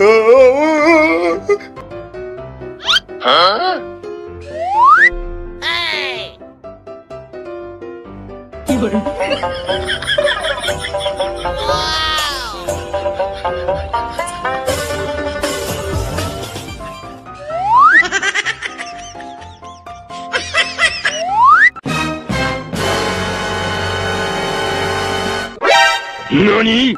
Huh? Hey! Wow! NANI?!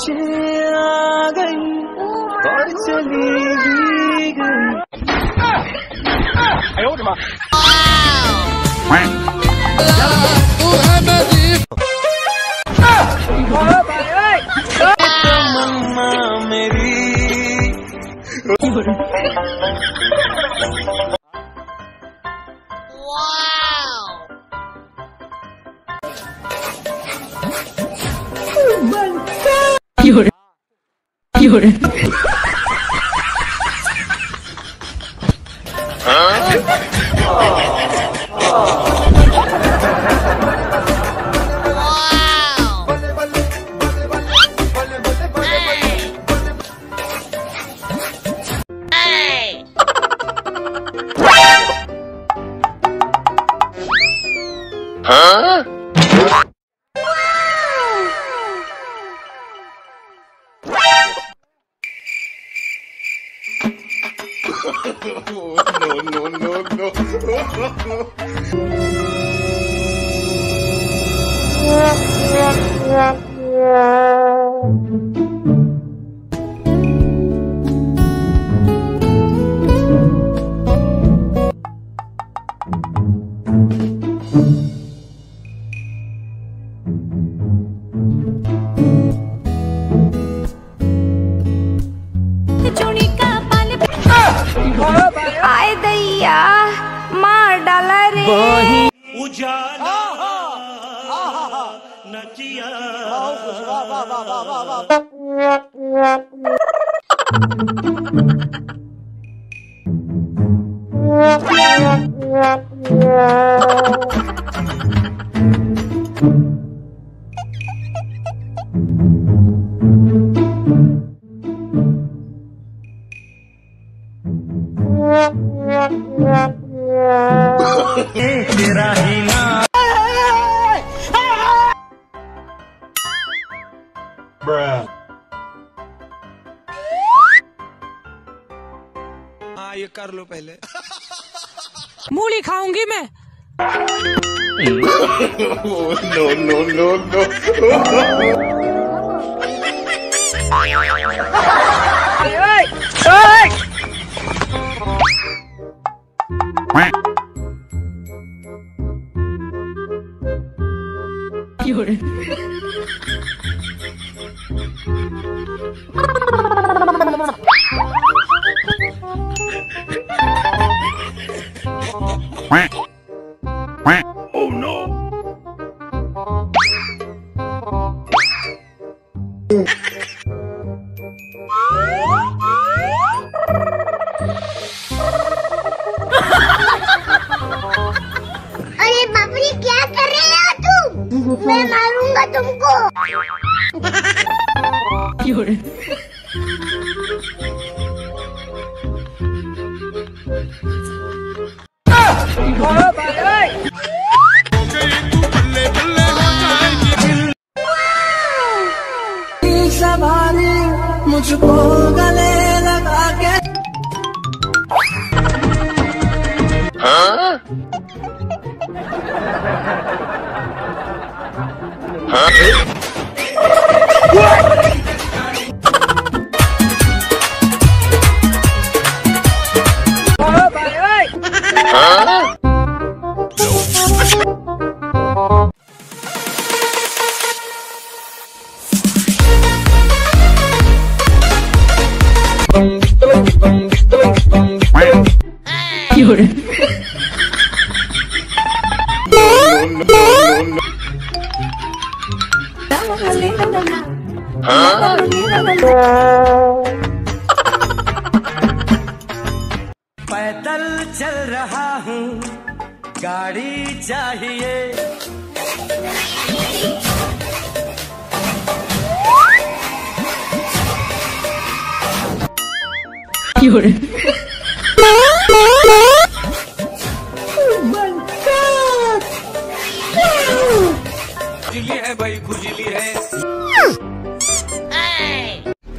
You're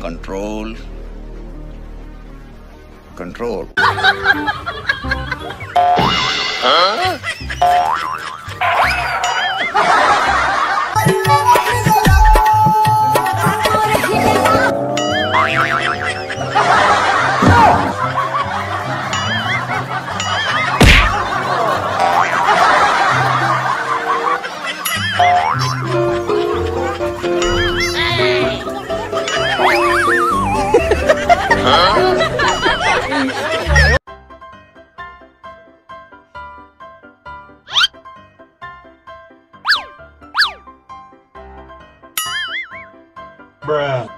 control, control. Bruh.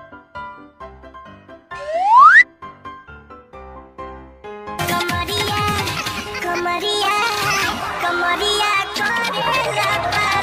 Kamaria, Kamaria, Kamaria,